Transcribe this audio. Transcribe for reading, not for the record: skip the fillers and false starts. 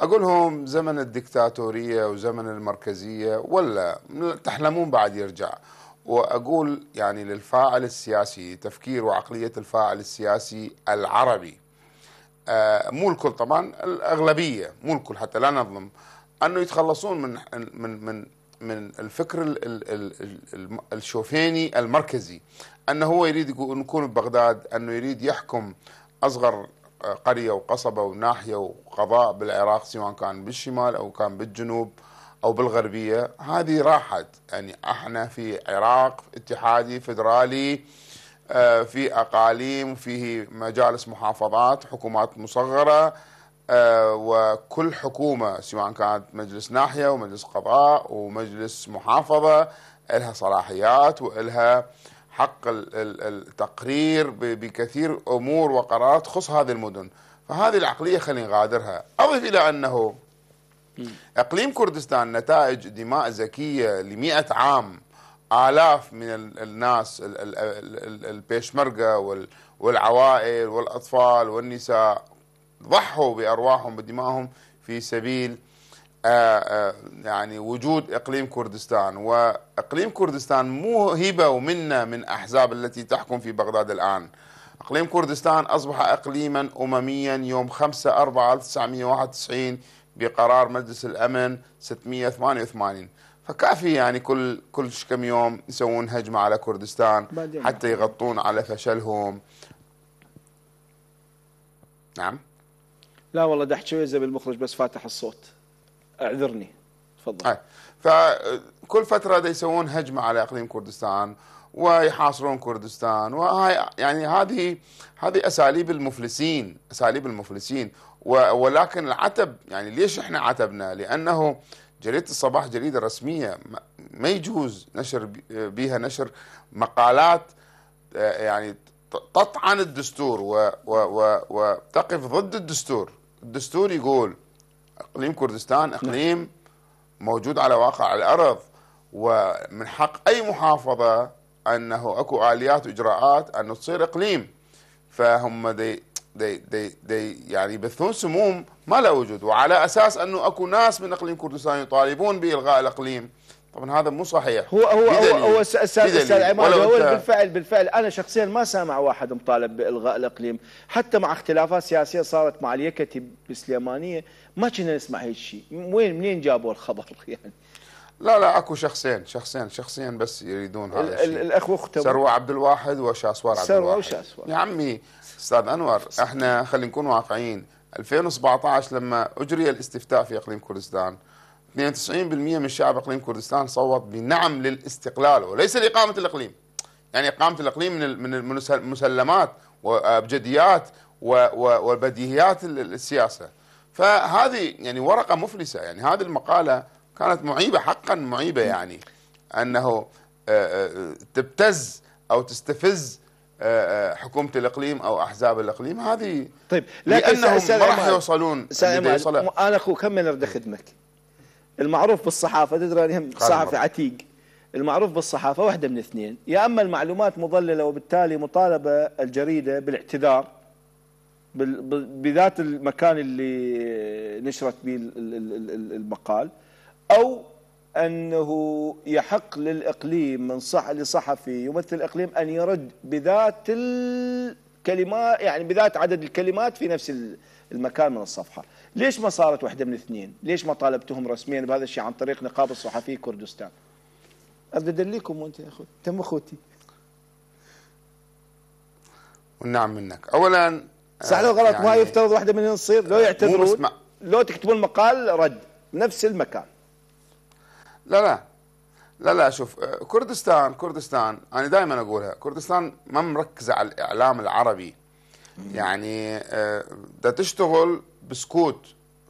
أقول لهم زمن الدكتاتورية وزمن المركزية ولا تحلمون بعد يرجع. وأقول يعني للفاعل السياسي، تفكير وعقلية الفاعل السياسي العربي، مو الكل طبعا، الأغلبية مو الكل حتى لا نظلم، أنه يتخلصون من من من من الفكر الشوفيني المركزي، أنه هو يريد يكون ببغداد، أنه يريد يحكم أصغر قرية وقصبة وناحية وقضاء بالعراق، سواء كان بالشمال أو كان بالجنوب أو بالغربية. هذه راحت، يعني احنا في عراق اتحادي فدرالي، في أقاليم، فيه مجالس محافظات، حكومات مصغرة، وكل حكومة سواء كانت مجلس ناحية ومجلس قضاء ومجلس محافظة لها صلاحيات وإلها حق التقرير بكثير أمور وقرارات تخص هذه المدن. فهذه العقلية خلينا نغادرها. أضف إلى أنه إقليم كردستان نتائج دماء ذكية لمئة عام، آلاف من الناس، البيشمركة والعوائل والأطفال والنساء ضحوا بأرواحهم بدمائهم في سبيل يعني وجود إقليم كردستان. وإقليم كردستان مو هبة ومنة من أحزاب التي تحكم في بغداد الآن. إقليم كردستان أصبح إقليما أمميا يوم 5/4/1991 بقرار مجلس الأمن 688. فكافي يعني كل كم يوم يسوون هجمة على كردستان حتى يغطون على فشلهم. نعم. لا والله دحت شويزة بالمخرج بس فاتح الصوت، اعذرني، تفضل. فكل فترة دا يسوون هجمة على إقليم كردستان ويحاصرون كردستان، وهاي يعني هذه أساليب المفلسين، أساليب المفلسين. ولكن العتب، يعني ليش احنا عتبنا؟ لأنه جريدة الصباح جريدة رسمية، ما يجوز نشر بها نشر مقالات يعني تطعن الدستور وتقف ضد الدستور. الدستور يقول إقليم كردستان إقليم موجود على واقع الأرض، ومن حق أي محافظة أنه أكو آليات وإجراءات أنه تصير إقليم. فهم دي يعني يبثون سموم ما لا وجود، وعلى أساس أنه أكو ناس من إقليم كردستان يطالبون بإلغاء الإقليم. طبعا هذا مو صحيح. هو استاذ عماد، هو بالفعل انا شخصيا ما سامع واحد مطالب بالغاء الاقليم، حتى مع اختلافات سياسيه صارت مع اليكتي بالسليمانيه ما كنا نسمع هيك شيء. وين منين جابوا الخبر يعني؟ لا اكو شخصين بس يريدون هذا الشيء، الاخوه سروى عبد الواحد وشاسوار عبد الواحد. يا عمي استاذ انور، احنا خلينا نكون واقعيين. 2017 لما اجري الاستفتاء في اقليم كردستان 92% من شعب اقليم كردستان صوت بنعم للاستقلال وليس لاقامه الاقليم. يعني اقامه الاقليم من المسلمات وابجديات وبديهيات السياسه. فهذه يعني ورقه مفلسه، يعني هذه المقاله كانت معيبه، حقا معيبه، يعني انه تبتز او تستفز حكومة الإقليم أو أحزاب الإقليم. هذه طيب، لأنهم ما راح يوصلون. أنا أخو كم من أرد خدمك، المعروف بالصحافة، تدري أنا صحفي عتيق، المعروف بالصحافة واحدة من اثنين، يا أما المعلومات مضللة وبالتالي مطالبة الجريدة بالاعتذار بذات المكان اللي نشرت به المقال، أو أنه يحق للإقليم من لصحفي يمثل الإقليم أن يرد بذات الكلمات، يعني بذات عدد الكلمات في نفس المكان من الصفحة. ليش ما صارت واحدة من اثنين؟ ليش ما طالبتهم رسميا بهذا الشيء عن طريق نقابة صحفي كردستان؟ أرد أدليكم وأنت يا أخوي، تم أخوتي والنعم منك. أولا صح لو غلط، ما يفترض واحدة منهم تصير، لو يعتذرون، لو تكتبون مقال رد نفس المكان. لا لا لا لا شوف، كردستان أنا دائما أقولها، كردستان ما مركزة على الإعلام العربي، يعني دا تشتغل بسكوت